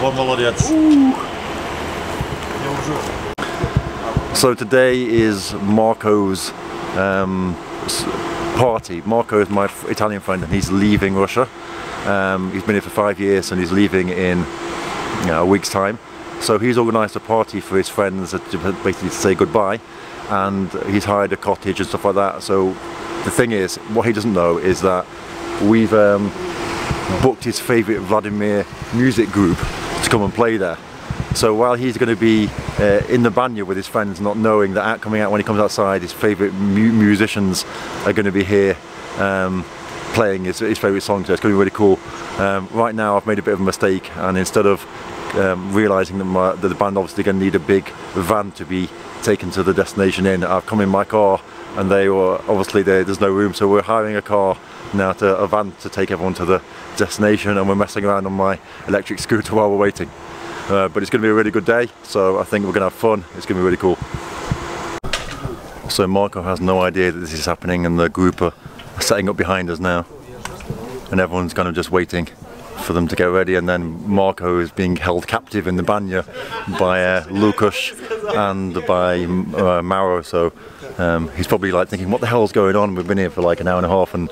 Вот, молодец. So today is Marco's party. Marco is my Italian friend and he's leaving Russia. He's been here for 5 years and he's leaving in a week's time. So he's organised a party for his friends to basically say goodbye, and he's hired a cottage and stuff like that. So the thing is, what he doesn't know is that we've booked his favourite Vladimir music group to come and play there. So while he's going to be in the banya with his friends, not knowing that when he comes outside, his favourite musicians are going to be here playing his favourite songs. So it's going to be really cool. Right now I've made a bit of a mistake, and instead of realising that the band obviously going to need a big van to be taken to the destination in, I've come in my car, and they were obviously there's no room, so we're hiring a car now, a van to take everyone to the destination, and we're messing around on my electric scooter while we're waiting. But it's going to be a really good day, so I think we're going to have fun. It's going to be really cool. So Marco has no idea that this is happening, and the group are setting up behind us now, and everyone's kind of just waiting for them to get ready, and then Marco is being held captive in the banya by Lukas and by Mauro, so he's probably like thinking, what the hell's going on? We've been here for like an hour and a half and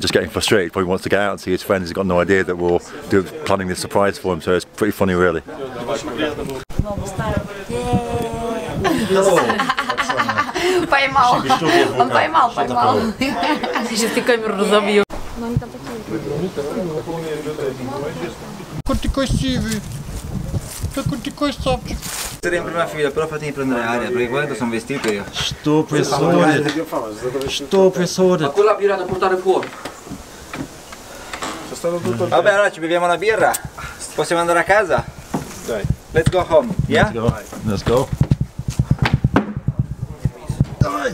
just getting frustrated. Probably wants to get out and see his friends. He's got no idea that we're planning this surprise for him, so it's pretty funny really. Поймал. Сейчас ты камеру разобьешь. Quanti coesivi? Quanti coesivi? Saremo prima fila, però fatemi prendere aria perché guarda sono vestito io. Sto per sorte. Ma quella birra da portare fuori. Vabbè, allora ci beviamo una birra. Possiamo andare a casa? Dai. Let's go home. Yeah? Let's go. Dai.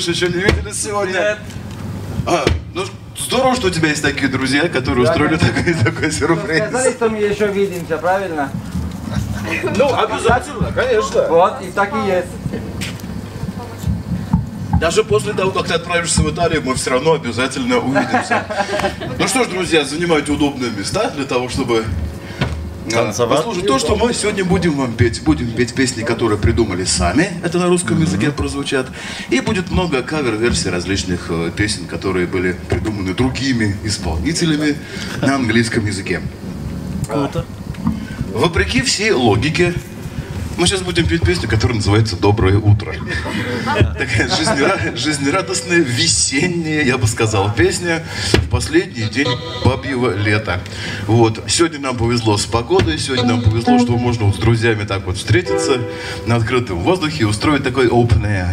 Еще не видели сегодня? Ну, здорово, что у тебя есть такие друзья, которые устроили такой сюрприз. Мы сказали, что мы еще видимся, правильно? Ну, обязательно, конечно. Вот, и так и есть. Даже после того, как ты отправишься в Италию, мы все равно обязательно увидимся. Ну что ж, друзья, занимайте удобные места для того, чтобы... Послушайте, то, что мы сегодня будем вам петь. Будем петь песни, которые придумали сами. Это на русском языке прозвучат. И будет много кавер-версий различных песен, которые были придуманы другими исполнителями на английском языке. Вопреки всей логике, мы сейчас будем петь песню, которая называется «Доброе утро». Такая жизнерадостная, весенняя, я бы сказал, песня в последний день бабьего лета. Вот. Сегодня нам повезло с погодой, сегодня нам повезло, что можно вот с друзьями так вот встретиться на открытом воздухе и устроить такой open air.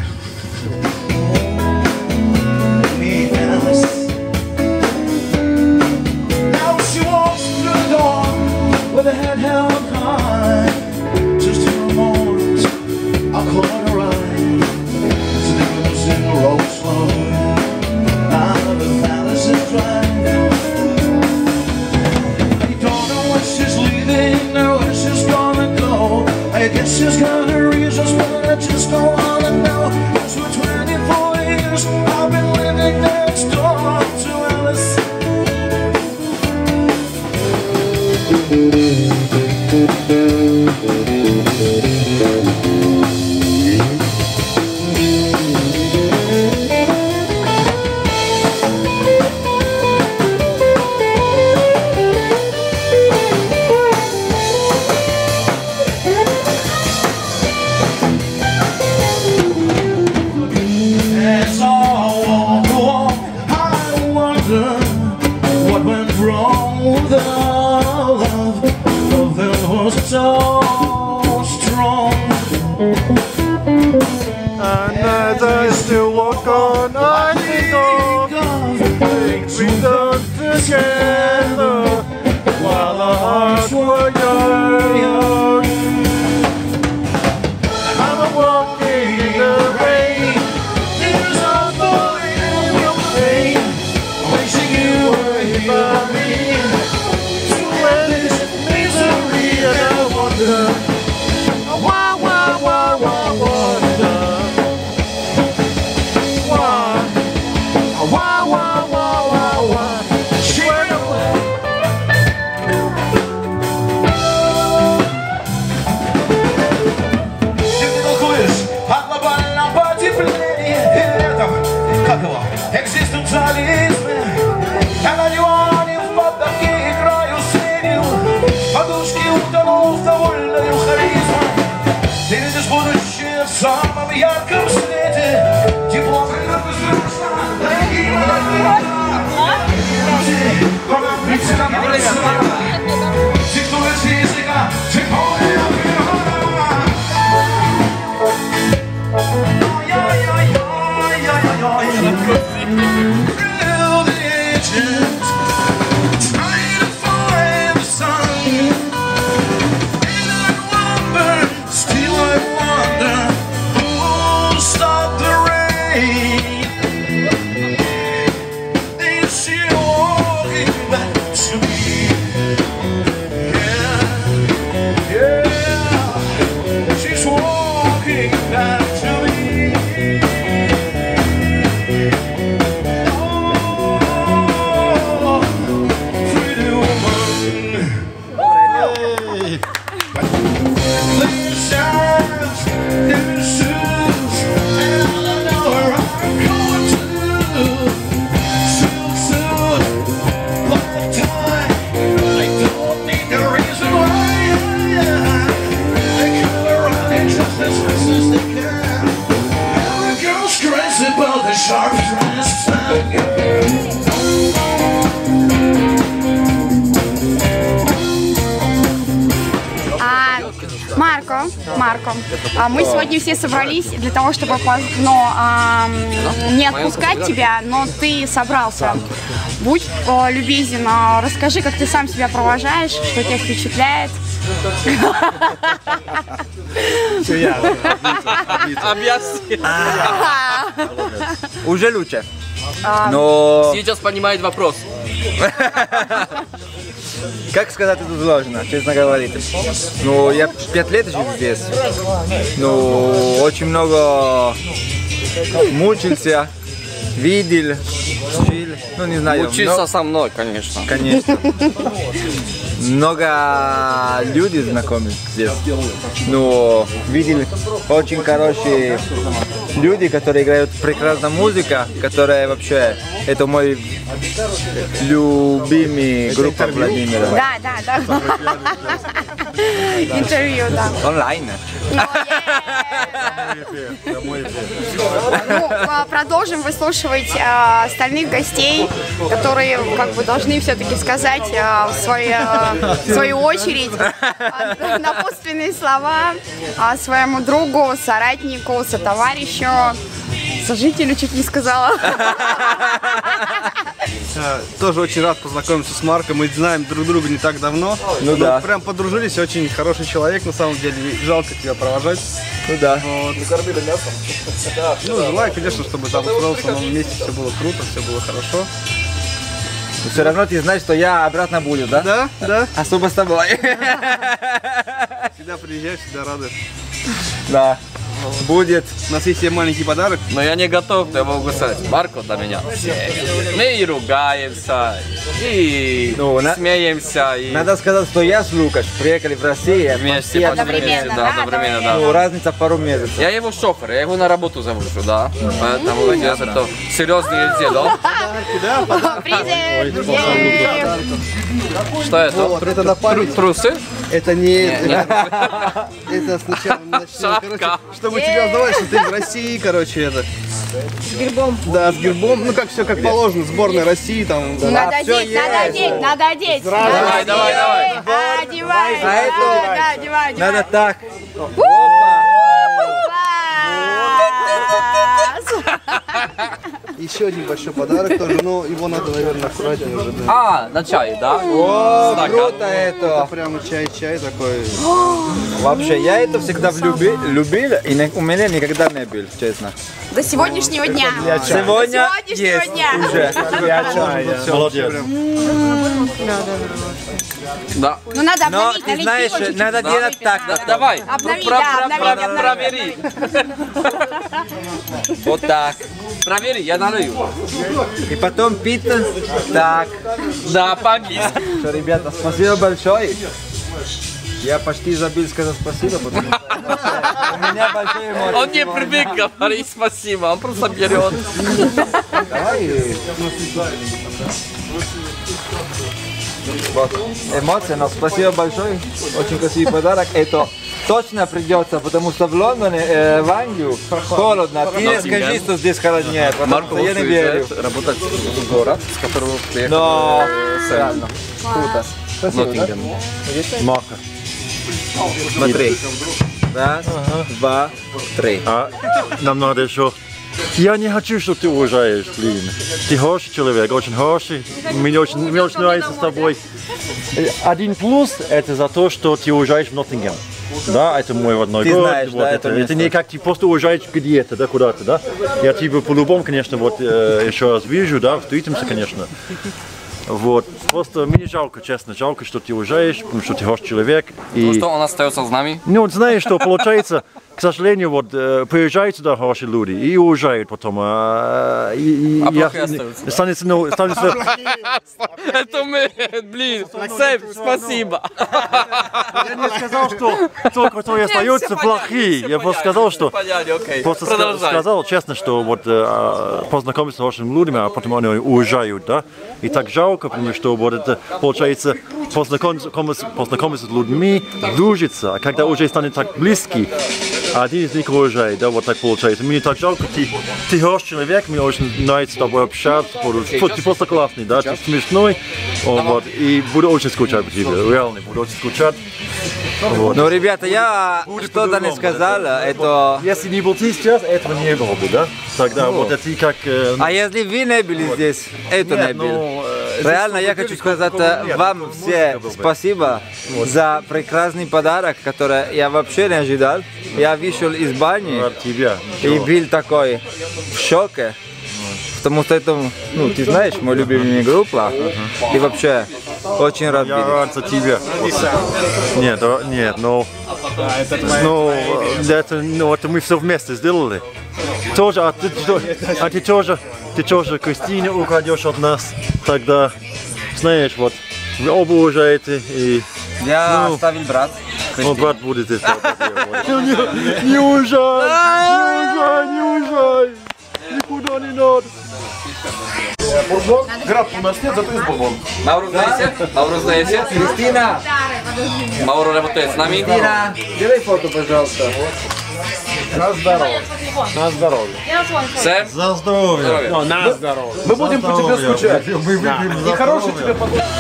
so strong. And as I still walk on, I think of things we've done together while our hearts were young. I'm walking in the rain, tears are falling in your pain, wishing you were here by me. Марко, мы сегодня все собрались для того, чтобы не отпускать тебя, но ты собрался. Будь любезен, расскажи, как ты сам себя провожаешь, что тебя впечатляет. Уже лучше. Но сейчас понимает вопрос. Как сказать, это сложно, честно говоря. Ну, я 5 лет живу здесь. Ну, очень много мучился, видел, жил, ну не знаю. Учился со мной, конечно. Конечно. Много людей знакомы здесь. Ну, видел очень хорошие люди, которые играют прекрасную музыку, которая вообще, это мой любимый группа Владимира. Да. Интервью, да. Онлайн. Ну, продолжим выслушивать остальных гостей, которые как бы должны все-таки сказать в свою очередь напутственные слова своему другу, соратнику, сотоварищу, сожителю, чуть не сказала. Тоже очень рад познакомиться с Марко. Мы знаем друг друга не так давно. Ну да. Прям подружились. Очень хороший человек, на самом деле. Жалко тебя провожать. Ну да. Вот. Ну, желаю, конечно, чтобы там в самом месте все было круто, все было хорошо. Но все равно ты знаешь, что я обратно буду, да? Да. Особо с тобой. Всегда приезжай, всегда рады. Да. Будет. У нас есть маленький подарок. Но я не готов, я могу сказать. Марко до меня. Мы и ругаемся, и смеемся. И... Надо сказать, что я с Лукаш приехали в Россию. Вместе, одновременно. Ну, разница пару месяцев. Я его шофер, я его на работу завожу, да. Поэтому это серьезные дела. Привет! Что это? Трусы? Это не... Это сначала начнем, чтобы тебя узнавали, что ты в России, короче, это... С гербом. Да, с гербом. Ну как все как положено, сборная России там... Надо одеть, надо одеть, надо одеть! Давай, давай, давай! Одевай! Надо, одевай, одевай! Надо так! Еще один большой подарок тоже, но его надо, наверное, аккуратнее уже. Да. А, на чай, да? О, круто это! Это прямо чай-чай такой. Вообще, я это всегда любил, и у меня никогда не был, честно. До сегодняшнего дня. Сегодня есть уже. Молодец. Да. Ну надо обновить, налить. Знаешь, надо делать так. Давай. Обновить, обновить. Вот так. Провери, я налью. И потом пить. Так. Да, по-английски. Ребята, спасибо большое. Я почти забыл сказать спасибо, потому что у меня большие эмоции. Он не привык говорить спасибо, он просто берет. Давай. Вот. Эмоции, но спасибо большое. Очень красивый подарок. Это точно придется, потому что в Лондоне, в Англию холодно. Ты не скажи, что здесь холоднее, Марко, я не верю. Работать в город, с которого приехал. Но реально. Круто. Нотингем. Марко. Смотри. Раз, два, три. Нам надо еще... Я не хочу, чтобы ты уезжаешь, блин. Ты хороший человек, очень хороший. Мне очень нравится с тобой. Один плюс это за то, что ты уезжаешь в Ноттингем. Да, это мой родной город. Знаешь, вот да, это не как ты просто уезжаешь где-то, да, куда-то, да. Я тебя по-любому, конечно, вот еще раз вижу, да, встретимся, конечно. Вот. Просто мне жалко, честно, жалко, что ты уезжаешь, потому что ты хороший человек. И... Ну что, он остается с нами? Ну, знаешь, что получается, к сожалению, вот приезжают сюда хорошие люди и уезжают потом. А плохие остаются. Это мы, блин, Сэм, спасибо. Я не сказал, что те, которые остаются, плохие. Я просто сказал, что... Просто сказал, честно, что вот познакомиться с хорошими людьми, а потом они уезжают, да? И так жалко, потому что вот это, получается, познакомиться с людьми, дружиться, а когда уже станет так близки, один из них уезжает, да, вот так получается. Мне так жалко, ты хороший человек, мне очень нравится с тобой общаться, ты просто классный, да, ты смешной, вот, и буду очень скучать по тебе, реально, буду очень скучать. Вот. Ну, ребята, я что-то не сказал, это... Если не был ты сейчас, этого не было бы, да? Тогда вот это как... А если вы не были здесь, это не было. Реально, я хочу сказать вам все спасибо за прекрасный подарок, который я вообще не ожидал. Я вышел из бани и был такой в шоке, потому что это, ну, ты знаешь, моя любимая группа, и вообще очень рад видеть. Я рад за тебя. Нет, нет, но это мы все вместе сделали. Тоже, а ты тоже, Кристина, украдешь от нас, тогда, знаешь, вот, вы оба уезжаете и... Я оставил брат. Ну, брат будет это. Не уезжай, не уезжай, никуда не надо. Бурбон, граф у нас нет, зато есть бурбон. Мауру, знаете? Мауру, знаете? Кристина! Мауру работает с нами. Кристина, делай фото, пожалуйста. На здоровье. На здоровье. Сэм? За здоровье. На здоровье. Мы будем по тебе скучать. И хороший тебе подарок.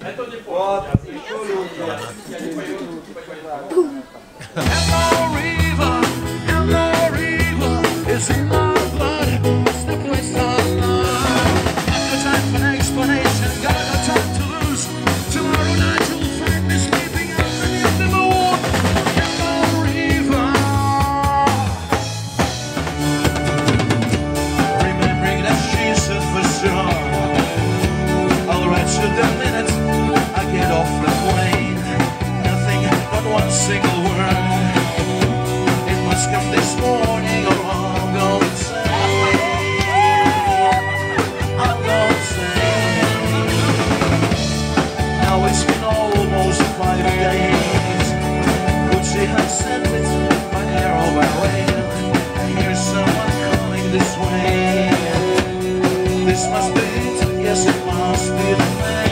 Это не повод. Я не пою. And more evil is in my blood. It's the place I love. No time for an explanation. Got no time to lose. Tomorrow night you'll find me sleeping underneath the moon. And more evil. Remembering that Jesus for sure. I'll write you the minute I get off the plane. Nothing but one single word. Come this morning or I'm going to say, I'm going to say. Now it's been almost 5 days. Would she have sent it by air or by rail? I hear someone coming this way. This must be it, yes it must be the way.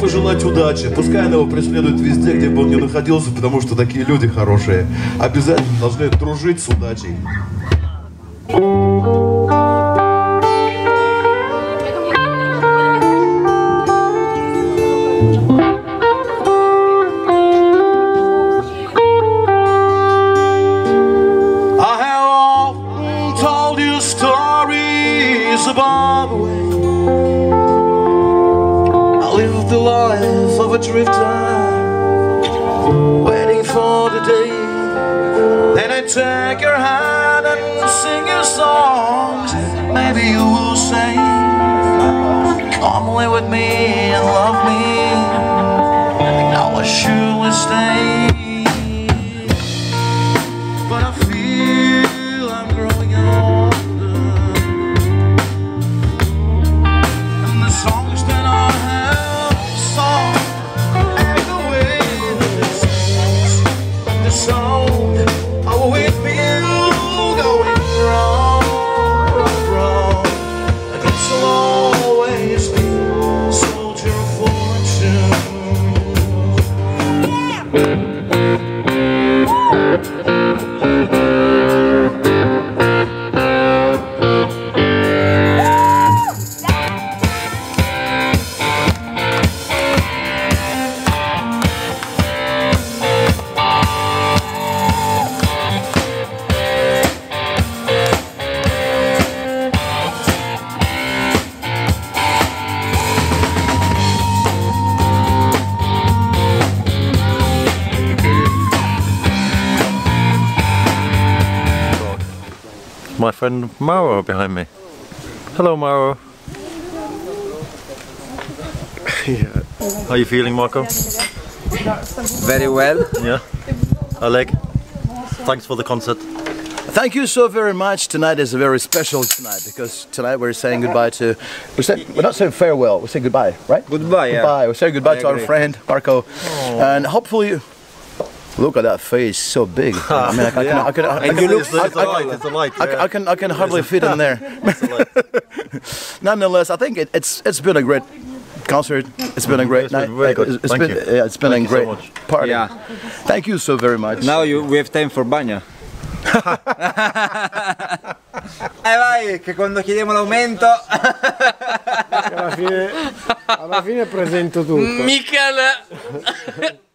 Пожелать удачи, пускай она его преследует везде, где бы он ни находился, потому что такие люди хорошие обязательно должны дружить с удачей. Always be soldier for My friend Mauro behind me. Hello, Mauro. Yeah. How are you feeling, Marco? Very well. Yeah. Oleg, thanks for the concert. Thank you so very much. Tonight is a very special tonight because tonight we're saying goodbye to. We're not saying farewell. We say goodbye, right? Goodbye. Yeah. Goodbye. We say goodbye to our friend Marco, and hopefully. Look at that face, so big. I mean, I can hardly fit in there. Nonetheless, I think it's been a great concert. It's been a great night. Very good. It's been a great party. Yeah. Thank you so very much. Now we have time for bagna. Vai, che quando chiediamo l'aumento alla fine presento tutto. Michael.